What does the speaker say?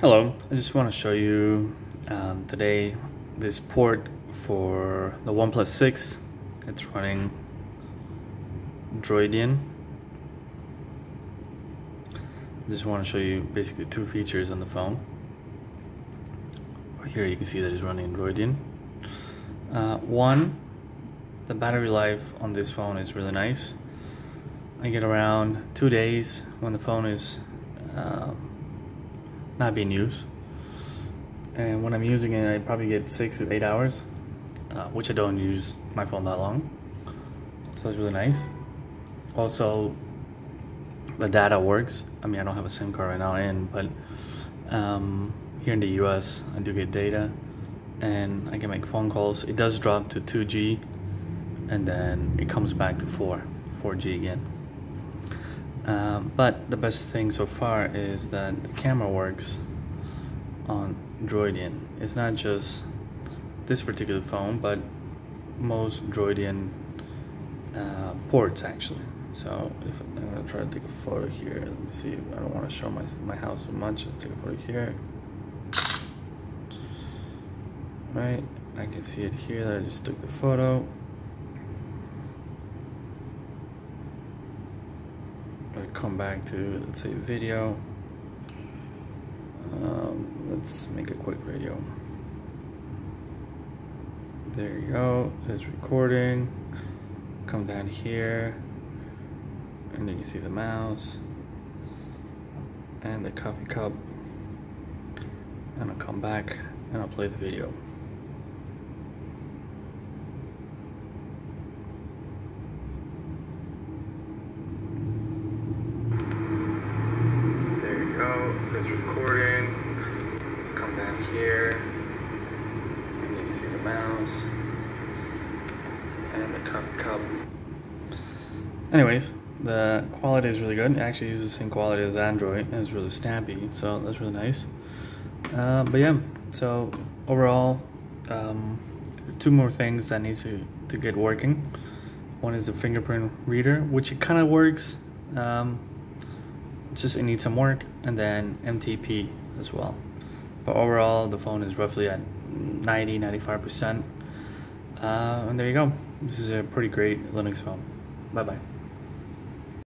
Hello, I just want to show you today this port for the OnePlus 6. It's running Droidian. I just want to show you basically two features on the phone. Here you can see that it's running Droidian. One, the battery life on this phone is really nice. I get around 2 days when the phone is not being used, and when I'm using it I probably get 6 to 8 hours, which I don't use my phone that long, so it's really nice. Also, the data works. I mean, I don't have a SIM card right now in, but here in the US I do get data and I can make phone calls. It does drop to 2G and then it comes back to 4G again. But the best thing so far is that the camera works on Droidian. It's not just this particular phone, but most Droidian ports actually. So if I'm going to try to take a photo here, let me see. I don't want to show my house so much. Let's take a photo here. Right, I can see it here that I just took the photo. Come back to, let's say, video. Let's make a quick video. There you go, it's recording. Come down here and you can see the mouse and the coffee cup, and I'll come back and I'll play the video. Recording, come down here and you can see the mouse and the cup. Anyways, the quality is really good. It actually uses the same quality as Android and it's really snappy, so that's really nice. But yeah, so overall, two more things that needs to get working. One is the fingerprint reader, which it kind of works. Just it needs some work, and then MTP as well. But overall the phone is roughly at 90-95%. And there you go. This is a pretty great Linux phone. Bye bye.